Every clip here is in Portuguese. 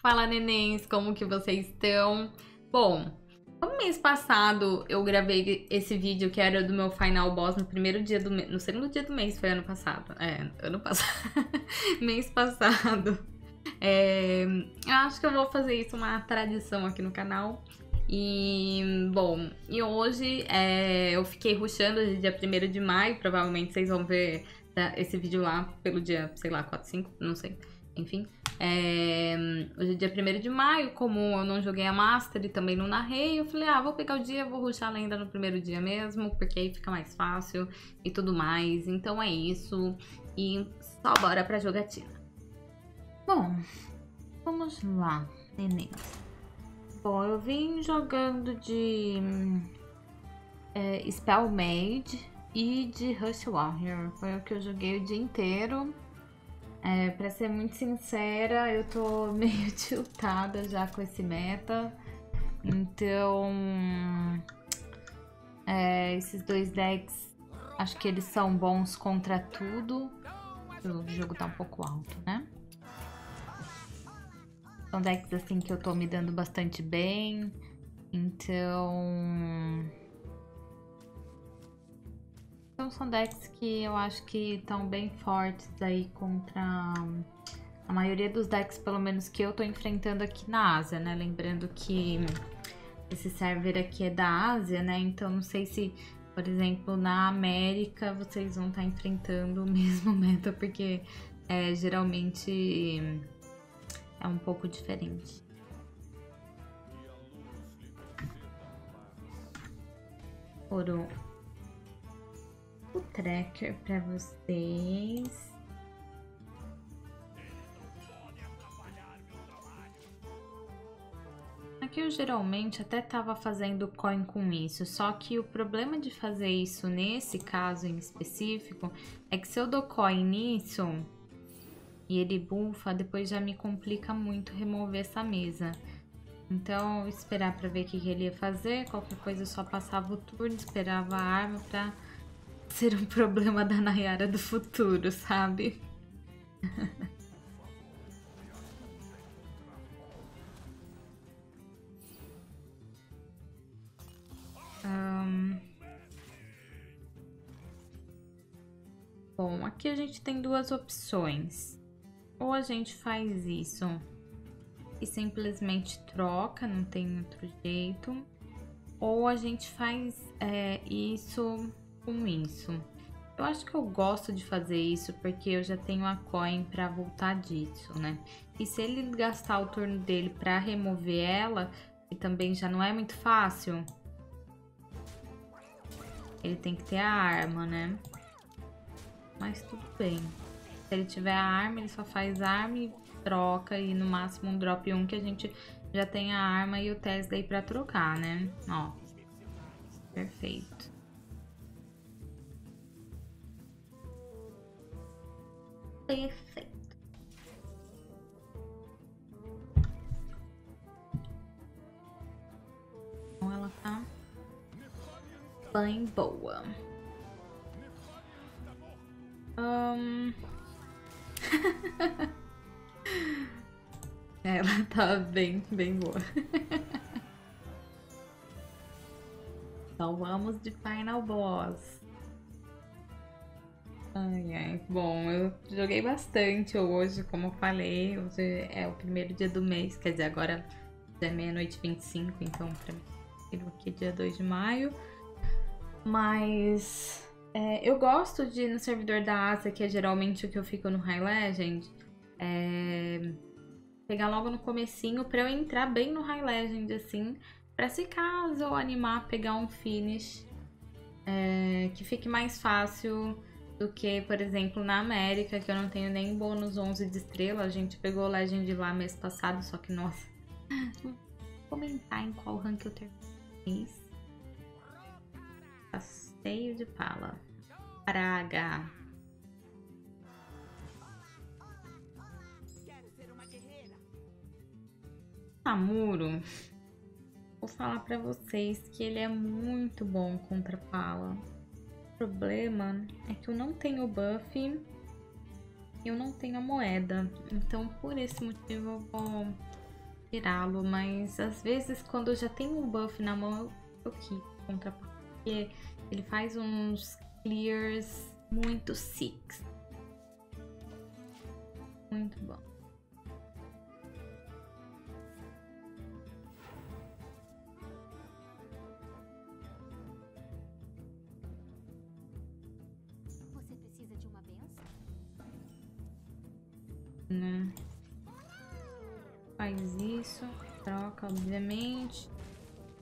Fala, nenéns, como que vocês estão? Bom, no mês passado eu gravei esse vídeo que era do meu final boss no primeiro dia do mês, no segundo dia do mês, foi ano passado, mês passado. Eu acho que eu vou fazer isso uma tradição aqui no canal. E, bom, e hoje eu fiquei rushando de dia 1º de maio, provavelmente vocês vão ver esse vídeo lá pelo dia, sei lá, 4, 5, não sei, enfim. Hoje é dia 1º de maio, como eu não joguei a Master e também não narrei, eu falei, ah, vou pegar o dia, vou rushar a lenda no primeiro dia mesmo, porque aí fica mais fácil e tudo mais, então é isso, e só bora pra jogatina. Bom, vamos lá, neném. Bom, eu vim jogando de Spell Mage e de Rush Warrior, foi o que eu joguei o dia inteiro. Pra ser muito sincera, eu tô meio tiltada já com esse meta, então esses dois decks, acho que eles são bons contra tudo. O jogo tá um pouco alto, né? São decks assim que eu tô me dando bastante bem, então são decks que eu acho que estão bem fortes aí contra a maioria dos decks, pelo menos que eu tô enfrentando aqui na Ásia, né? Lembrando que esse server aqui é da Ásia, né? Então não sei se, por exemplo, na América vocês vão estar enfrentando o mesmo meta, porque geralmente é um pouco diferente. Ouro. O tracker para vocês. Aqui eu geralmente até tava fazendo coin com isso, só que o problema de fazer isso nesse caso em específico é que se eu dou coin nisso e ele bufa, depois já me complica muito remover essa mesa. Então eu vou esperar para ver o que ele ia fazer, qualquer coisa eu só passava o turno, esperava a arma para ser um problema da Nayara do futuro, sabe? Bom, aqui a gente tem duas opções. Ou a gente faz isso e simplesmente troca, não tem outro jeito. Ou a gente faz isso com isso. Eu acho que eu gosto de fazer isso porque eu já tenho a coin para voltar disso, né? E se ele gastar o turno dele para remover ela, que também já não é muito fácil, ele tem que ter a arma, né? Mas tudo bem. Se ele tiver a arma, ele só faz arma e troca, e no máximo um drop 1 que a gente já tem a arma e o teste daí para trocar, né? Ó, perfeito. Perfeito. Então ela tá bem boa. Ela tá bem boa. Então vamos de final boss. Ai, ai. Bom, eu joguei bastante hoje, como eu falei, hoje é o primeiro dia do mês, quer dizer, agora já é meia-noite 25, então pra mim aqui dia 2 de maio, mas eu gosto de ir no servidor da Ásia, que é geralmente o que eu fico no High Legend, pegar logo no comecinho pra eu entrar bem no High Legend, assim, pra se caso eu animar pegar um finish que fique mais fácil do que, por exemplo, na América, que eu não tenho nem bônus 11 de estrela. A gente pegou o Legend lá mês passado, só que, nossa, vou comentar em qual rank eu terminei. Passeio de pala. Praga. Samuro. Vou falar pra vocês que ele é muito bom contra pala. O problema é que eu não tenho buff eu não tenho a moeda, então por esse motivo eu vou tirá-lo, mas às vezes quando eu já tenho um buff na mão eu quito contra, porque ele faz uns clears muito six. Muito bom. Você precisa de uma benção? Não. Faz isso, troca obviamente.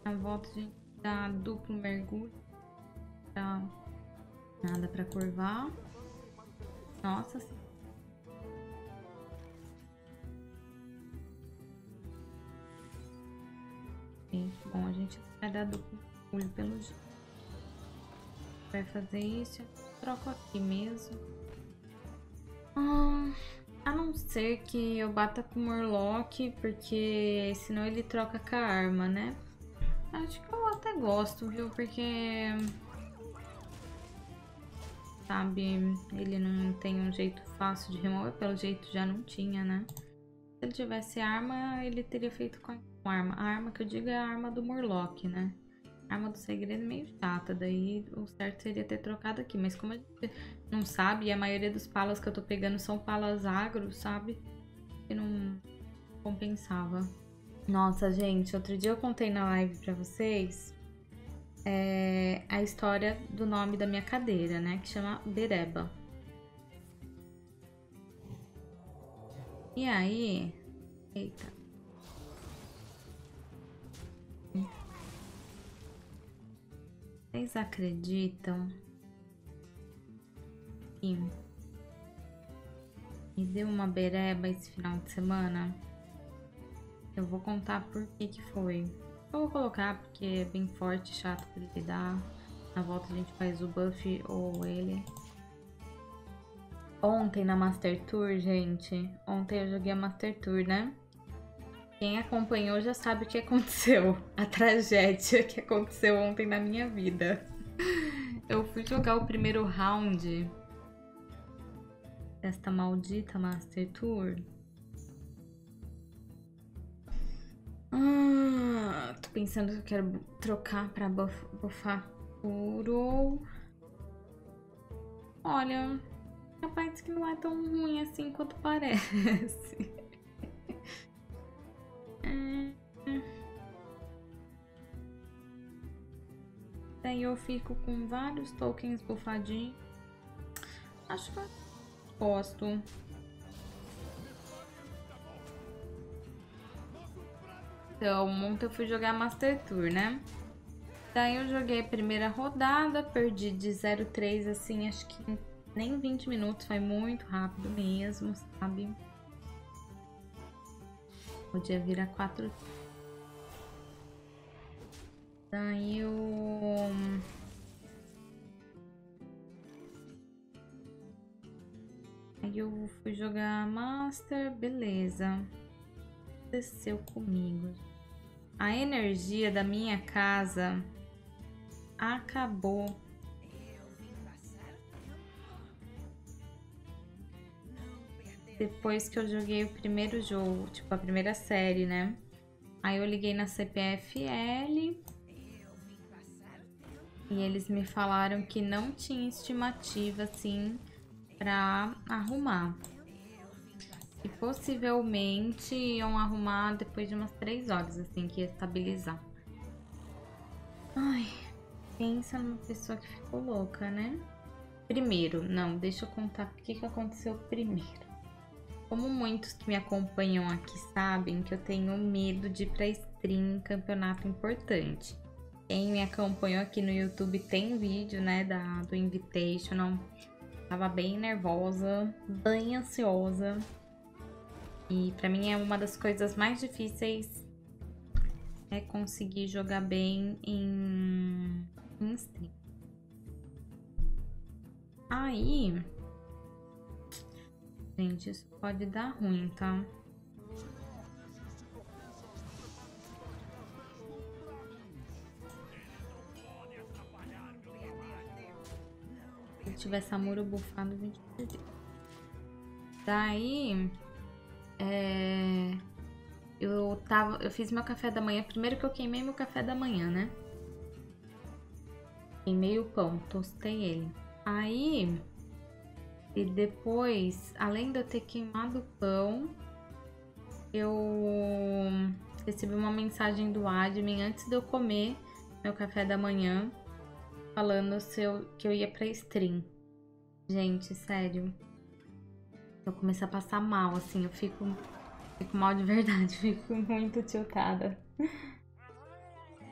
Na volta a gente dá duplo mergulho. Tá. Nada pra curvar. Nossa. Bom, a gente vai dar duplo mergulho pelo jeito. Vai fazer isso. Eu troco aqui mesmo. A não ser que eu bata com o Morlock, porque senão ele troca com a arma, né? Acho que eu até gosto, viu? Porque... sabe, ele não tem um jeito fácil de remover. Pelo jeito já não tinha, né? Se ele tivesse arma, ele teria feito com a arma. A arma que eu digo é a arma do Morlock, né? A arma do segredo é meio chata. Daí o certo seria ter trocado aqui. Mas como a gente não sabe, e a maioria dos palas que eu tô pegando são palas agro, sabe? Que não compensava. Nossa, gente, outro dia eu contei na live pra vocês a história do nome da minha cadeira, né? Que chama Bereba. E aí... eita. Vocês acreditam? Sim. Me deu uma bereba esse final de semana? Eu vou contar por que foi. Eu vou colocar porque é bem forte, chato pra lidar. Na volta a gente faz o buff ou ele. Ontem na Master Tour, gente. Ontem eu joguei a Master Tour, né? Quem acompanhou já sabe o que aconteceu. A tragédia que aconteceu ontem na minha vida. Eu fui jogar o primeiro round desta maldita Master Tour. Tô pensando que eu quero trocar pra buffar puro. Olha, capaz que não é tão ruim assim quanto parece. Daí eu fico com vários tokens bufadinhos. Acho que eu gosto. Então, ontem eu fui jogar Master Tour, né? Daí eu joguei a primeira rodada, perdi de 0-3, assim, acho que nem 20 minutos, foi muito rápido mesmo, sabe? Podia virar 4. Daí eu... aí eu fui jogar Master, beleza. O que aconteceu comigo? A energia da minha casa acabou. Depois que eu joguei o primeiro jogo, tipo a primeira série, né? Aí eu liguei na CPFL e eles me falaram que não tinha estimativa assim pra arrumar. E possivelmente iam arrumar depois de umas 3 horas, assim, que ia estabilizar. Ai, pensa numa pessoa que ficou louca, né? Primeiro, não, deixa eu contar o que aconteceu primeiro. Como muitos que me acompanham aqui sabem que eu tenho medo de ir pra stream em campeonato importante. Quem me acompanhou aqui no YouTube tem vídeo, né, do Invitational. Tava bem nervosa, bem ansiosa. E pra mim é uma das coisas mais difíceis é conseguir jogar bem em stream. Aí, gente, isso pode dar ruim, tá? Se tiver Samuro bufado, 20%. Daí, eu fiz meu café da manhã, primeiro que eu queimei meu café da manhã, né? Queimei o pão, tostei ele. Aí, e depois, além de eu ter queimado o pão, eu recebi uma mensagem do admin antes de eu comer meu café da manhã, falando que eu ia pra stream. Gente, sério, eu comecei a passar mal, assim, eu fico mal de verdade, fico muito tiltada.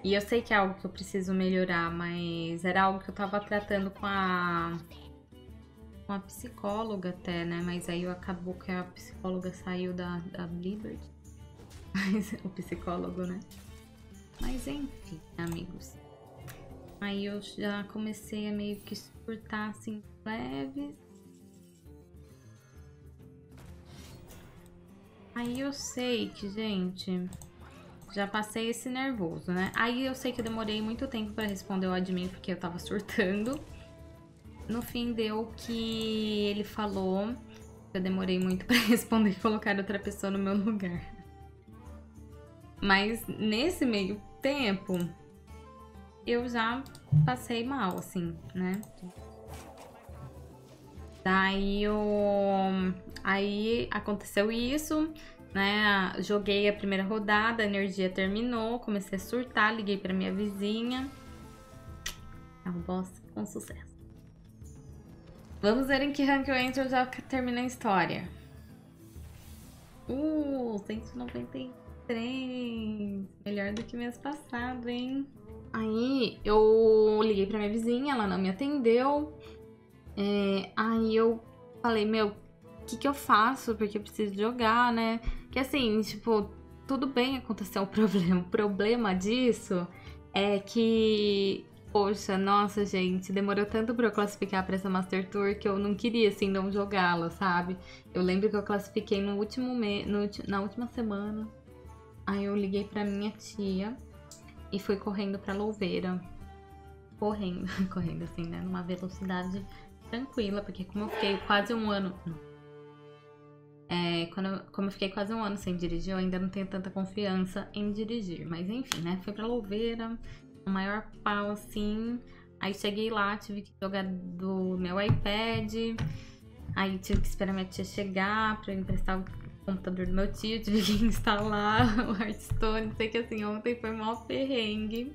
E eu sei que é algo que eu preciso melhorar, mas era algo que eu tava tratando com a psicóloga até, né? Mas aí acabou que a psicóloga saiu da Liberty. Mas o psicólogo, né? Mas enfim, amigos. Aí eu já comecei a meio que surtar assim, leves. Aí eu sei que, gente, já passei esse nervoso, né? Aí eu sei que eu demorei muito tempo pra responder o admin porque eu tava surtando. No fim deu que ele falou que eu demorei muito pra responder e colocar outra pessoa no meu lugar. Mas nesse meio tempo eu já passei mal, assim, né? Daí aí aconteceu isso, né? Joguei a primeira rodada, a energia terminou, comecei a surtar, liguei pra minha vizinha. É um boss com sucesso. Vamos ver em que rank eu entro, eu já terminei a história. 193. Melhor do que mês passado, hein? Aí eu liguei pra minha vizinha, ela não me atendeu. Aí eu falei, meu, o que eu faço? Porque eu preciso jogar, né? Que assim, tipo, tudo bem acontecer um problema. O problema disso é que... Poxa, nossa, gente, demorou tanto pra eu classificar pra essa Master Tour que eu não queria, assim, não jogá-la, sabe? Eu lembro que eu classifiquei no último na última semana. Aí eu liguei pra minha tia e fui correndo pra Louveira. Correndo assim, né? Numa velocidade tranquila, porque como eu fiquei quase um ano... Como eu fiquei quase um ano sem dirigir, eu ainda não tenho tanta confiança em dirigir. Mas enfim, né? Fui pra Louveira... O maior pau, assim. Aí cheguei lá, tive que jogar do meu iPad. Aí tive que esperar minha tia chegar pra eu emprestar o computador do meu tio. Tive que instalar o Hearthstone. Sei que assim, ontem foi mó perrengue.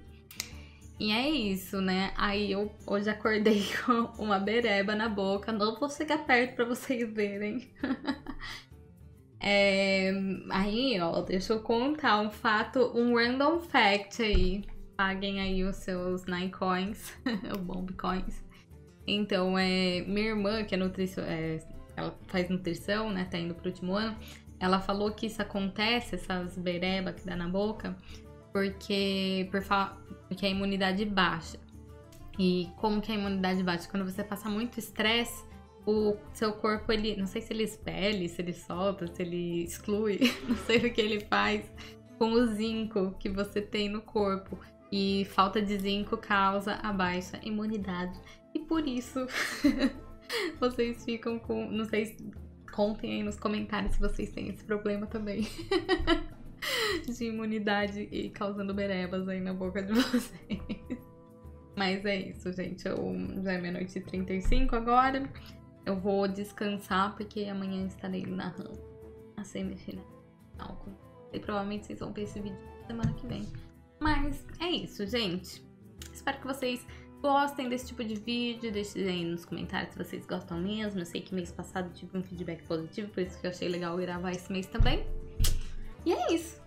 E é isso, né? Aí eu hoje acordei com uma bereba na boca. Não vou chegar perto pra vocês verem. Aí, ó, deixa eu contar um fato, um random fact aí. Paguem aí os seus 9 coins, ou bombcoins. Então, minha irmã, que é ela faz nutrição, né, tá indo pro último ano, ela falou que isso acontece, essas bereba que dá na boca, porque a imunidade baixa. E como que a imunidade baixa? Quando você passa muito estresse, o seu corpo, ele, não sei se ele expele, se ele solta, se ele exclui, não sei o que ele faz com o zinco que você tem no corpo. E falta de zinco causa a baixa imunidade. E por isso, vocês ficam com... Não sei, contem aí nos comentários se vocês têm esse problema também. De imunidade e causando berebas aí na boca de vocês. Mas é isso, gente. Já é meia-noite e 35 agora. Eu vou descansar, porque amanhã estarei narrando a semifinal. E provavelmente vocês vão ver esse vídeo semana que vem. Mas é isso, gente. Espero que vocês gostem desse tipo de vídeo. Deixem aí nos comentários se vocês gostam mesmo. Eu sei que mês passado tive um feedback positivo, por isso que eu achei legal gravar esse mês também. E é isso.